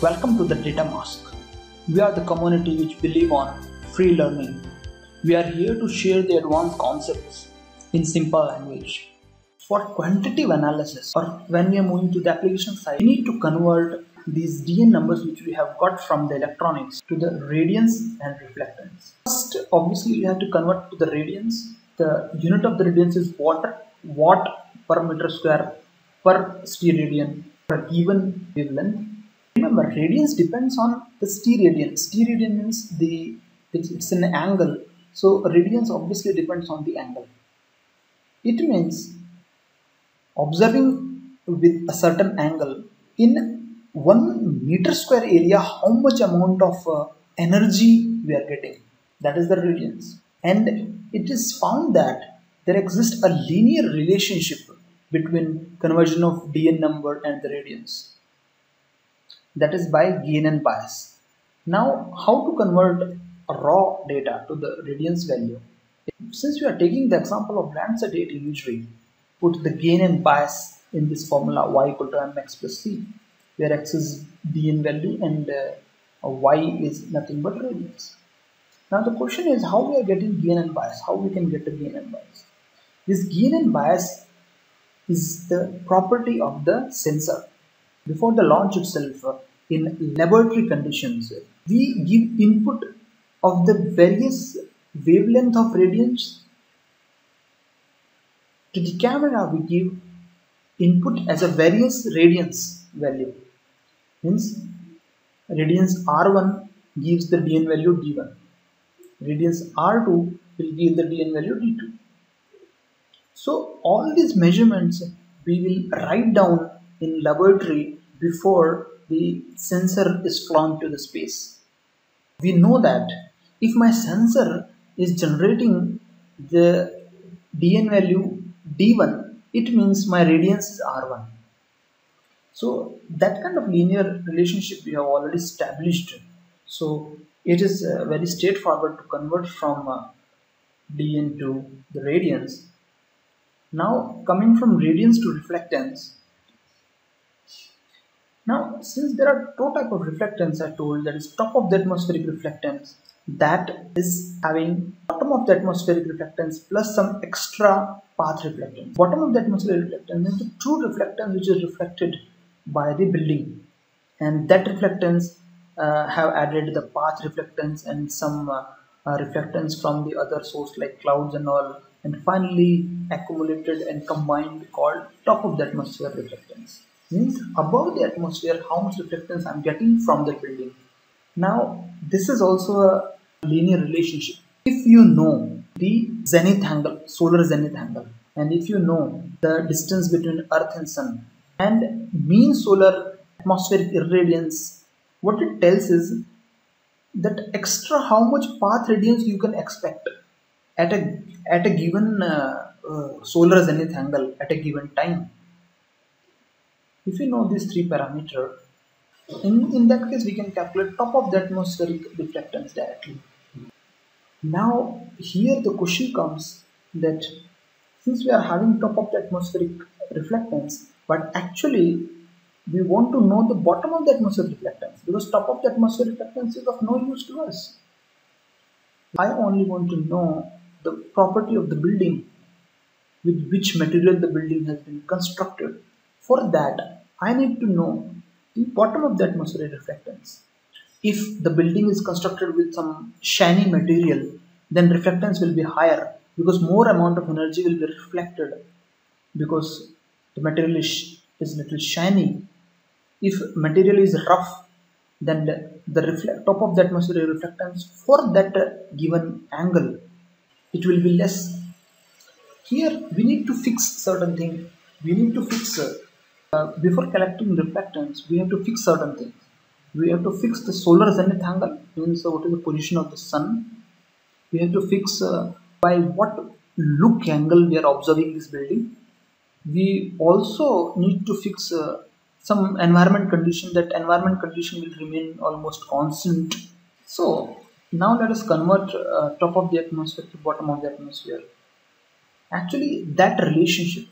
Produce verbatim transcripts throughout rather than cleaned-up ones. Welcome to the Data Mask. We are the community which believe on free learning. We are here to share the advanced concepts in simple language. For quantitative analysis, or when we are moving to the application side, we need to convert these D N numbers which we have got from the electronics to the radians and reflectance. First, obviously, we have to convert to the radians. The unit of the radians is watt, watt per meter square per steradian for a given wavelength. Remember, radians depends on the steradian. Steradian means the it's, it's an angle. So radians obviously depends on the angle. It means observing with a certain angle in one meter square area, how much amount of uh, energy we are getting. That is the radians. And it is found that there exists a linear relationship between conversion of D N number and the radians. That is by gain and bias. Now, how to convert raw data to the radians value? Since we are taking the example of Landsat eight imagery, put the gain and bias in this formula y equal to mx plus c, where x is D N value and uh, y is nothing but radians. Now the question is, how we are getting gain and bias? How we can get the gain and bias? This gain and bias is the property of the sensor. Before the launch itself, in laboratory conditions, we give input of the various wavelength of radians. To the camera, we give input as a various radians value. Means radians R one gives the D N value D one. Radians R two will give the D N value D two. So all these measurements we will write down in laboratory before the sensor is flown to the space. We know that if my sensor is generating the D N value D one, it means my radians is R one. So that kind of linear relationship we have already established. So it is uh, very straightforward to convert from uh, D N to the radians. Now coming from radians to reflectance. Now, since there are two types of reflectance, I told, that is top of the atmospheric reflectance, that is having bottom of the atmospheric reflectance plus some extra path reflectance. Bottom of the atmospheric reflectance is the true reflectance which is reflected by the building, and that reflectance uh, have added the path reflectance and some uh, uh, reflectance from the other source like clouds and all, and finally accumulated and combined called top of the atmospheric reflectance. Means above the atmosphere how much reflectance I'm getting from the building. Now this is also a linear relationship. If you know the zenith angle, solar zenith angle, and if you know the distance between Earth and Sun and mean solar atmospheric irradiance, what it tells is that extra how much path radiance you can expect at a, at a given uh, uh, solar zenith angle at a given time. If you know these three parameters, in, in that case we can calculate top of the atmospheric reflectance directly. Now here the question comes that since we are having top of the atmospheric reflectance, but actually we want to know the bottom of the atmospheric reflectance, because top of the atmospheric reflectance is of no use to us. I only want to know the property of the building, with which material the building has been constructed. For that, I need to know the bottom of the atmospheric reflectance. If the building is constructed with some shiny material, then reflectance will be higher because more amount of energy will be reflected because the material is, is little shiny. If material is rough, then the, the reflect, top of the atmospheric reflectance for that given angle, it will be less. Here we need to fix certain thing. We need to fix uh, Uh, before collecting reflectance, we have to fix certain things. We have to fix the solar zenith angle, means what is the position of the sun. We have to fix uh, by what look angle we are observing this building. We also need to fix uh, some environment condition. That environment condition will remain almost constant. So Now let us convert uh, top of the atmosphere to bottom of the atmosphere. Actually, that relationship,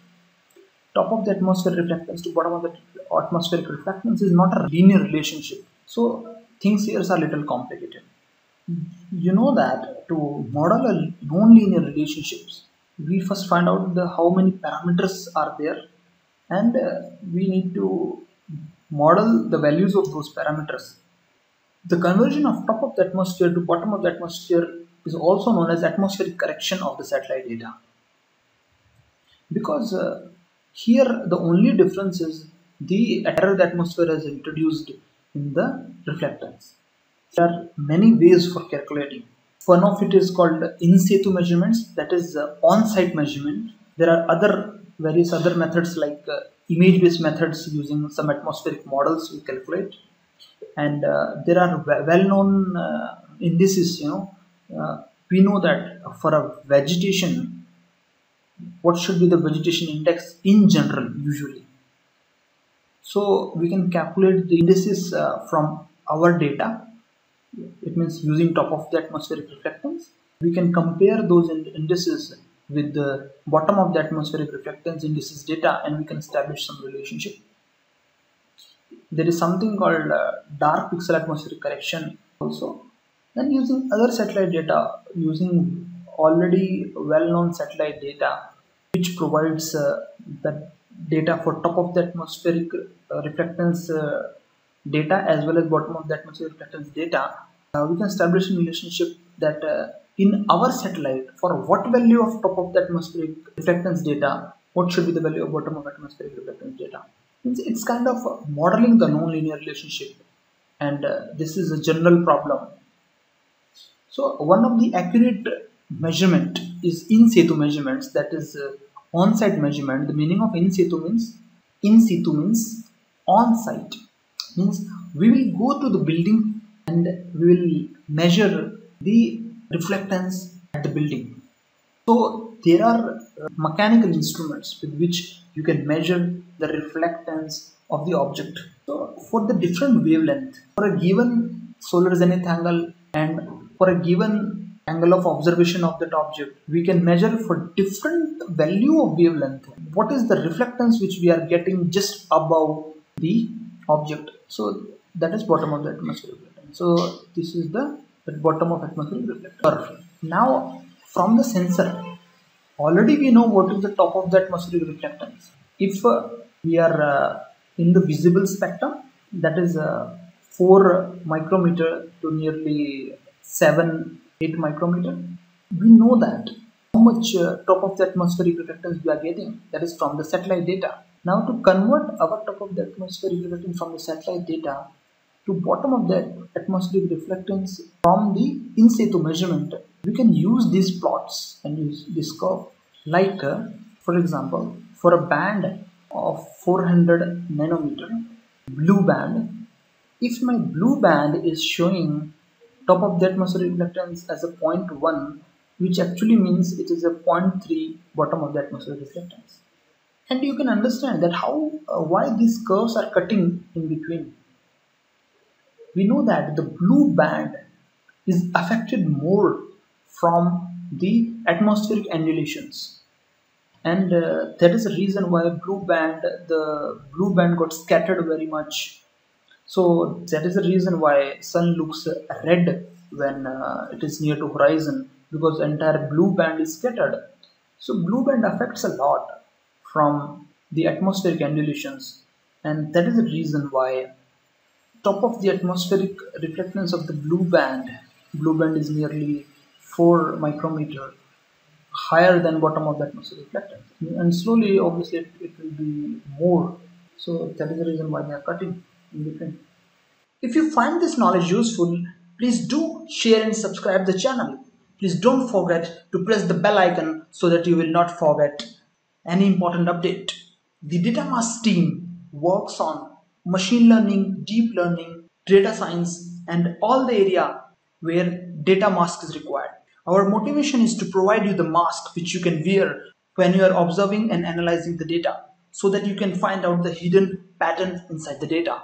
top of the atmosphere reflectance to bottom of the atmospheric reflectance, is not a linear relationship. So things here are a little complicated. You know that to model a non-linear relationships, we first find out the how many parameters are there, and uh, we need to model the values of those parameters. The conversion of top of the atmosphere to bottom of the atmosphere is also known as atmospheric correction of the satellite data, because uh, here the only difference is the error the atmosphere has introduced in the reflectance. There are many ways for calculating. One of it is called in situ measurements, that is uh, on-site measurement. There are other various other methods like uh, image-based methods using some atmospheric models we calculate, and uh, there are well-known uh, indices. You know, uh, we know that for a vegetation, what should be the vegetation index in general usually. So we can calculate the indices uh, from our data. It means using top of the atmospheric reflectance, we can compare those indices with the bottom of the atmospheric reflectance indices data, and we can establish some relationship. There is something called uh, dark pixel atmospheric correction also. Then using other satellite data, using already well-known satellite data which provides uh, the data for top of the atmospheric uh, reflectance uh, data as well as bottom of the atmosphere reflectance data, uh, we can establish a relationship that uh, in our satellite, for what value of top of the atmospheric reflectance data, what should be the value of bottom of atmospheric reflectance data. It's, it's kind of modeling the non-linear relationship, and uh, this is a general problem. So one of the accurate measurement is in situ measurements, that is uh, on-site measurement. The meaning of in situ means, in situ means on-site. Means we will go to the building and we will measure the reflectance at the building. So there are mechanical instruments with which you can measure the reflectance of the object. So for the different wavelength, for a given solar zenith angle and for a given angle of observation of that object, we can measure for different value of wavelength what is the reflectance which we are getting just above the object. So that is bottom of the atmosphere reflectance. So this is the, the bottom of atmosphere reflectance. Perfect. Now from the sensor, already we know what is the top of the atmospheric reflectance. If uh, we are uh, in the visible spectrum, that is uh, four micrometer to nearly seven, eight micrometer, we know that how much uh, top of the atmospheric reflectance we are getting, that is from the satellite data. Now to convert our top of the atmospheric reflectance from the satellite data to bottom of the atmospheric reflectance from the in situ measurement, we can use these plots and use this curve. Like uh, for example, for a band of four hundred nanometer blue band, if my blue band is showing top of the atmospheric reflectance as a zero point one, which actually means it is a zero point three bottom of the atmospheric reflectance. And you can understand that how, uh, why these curves are cutting in between. We know that the blue band is affected more from the atmospheric undulations, and uh, that is the reason why blue band, the blue band got scattered very much. So that is the reason why sun looks red when uh, it is near to horizon, because the entire blue band is scattered. So blue band affects a lot from the atmospheric undulations, and that is the reason why top of the atmospheric reflectance of the blue band, blue band is nearly four micrometer higher than bottom of the atmospheric reflectance, and slowly obviously it, it will be more. So that is the reason why they are cutting in between. If you find this knowledge useful, please do share and subscribe the channel. Please don't forget to press the bell icon so that you will not forget any important update. The Data Mask team works on machine learning, deep learning, data science, and all the area where data mask is required. Our motivation is to provide you the mask which you can wear when you are observing and analyzing the data, so that you can find out the hidden pattern inside the data.